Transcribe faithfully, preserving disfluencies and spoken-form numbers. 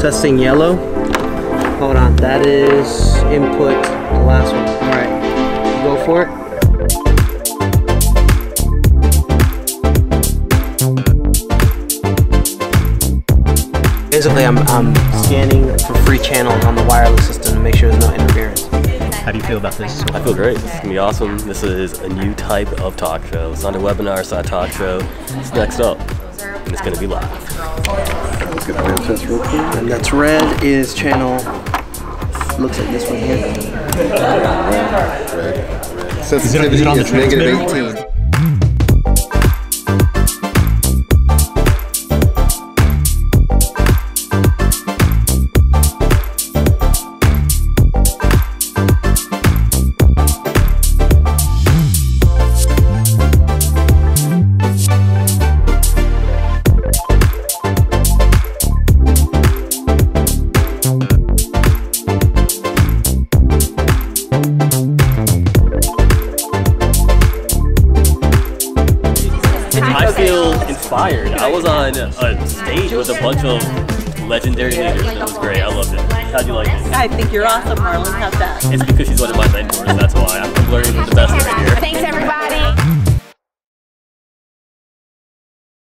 testing yellow. Hold on, that is input, the last one. All right, go for it. Basically, I'm, I'm scanning for free channel on the wireless system to make sure there's no interference. How do you feel about this? I feel great. It's gonna be awesome. This is a new type of talk show. It's not a webinar, it's not a talk show. It's next up. And it's gonna be live. Let's get the test real quick. And that's red is channel. Looks like this one here. Red, red, red. Sensitivity is, it, is, it is negative eighteen. I feel inspired. I was on a stage with a bunch of legendary leaders and it was great. I loved it. How'd you like it? I think you're awesome, Marlon. How's that? It's because she's one of my mentors. That's why I'm learning from the best right here. Thanks, everybody.